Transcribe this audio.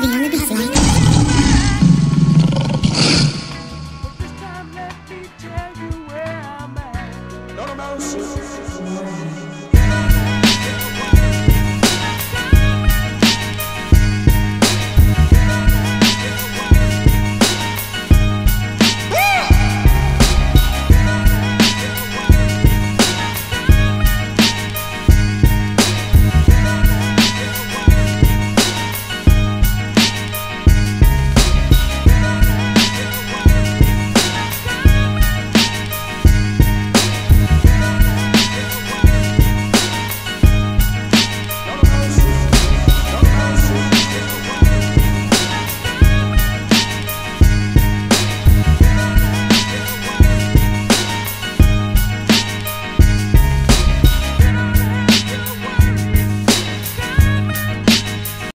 Abby, I'm gonna be flying.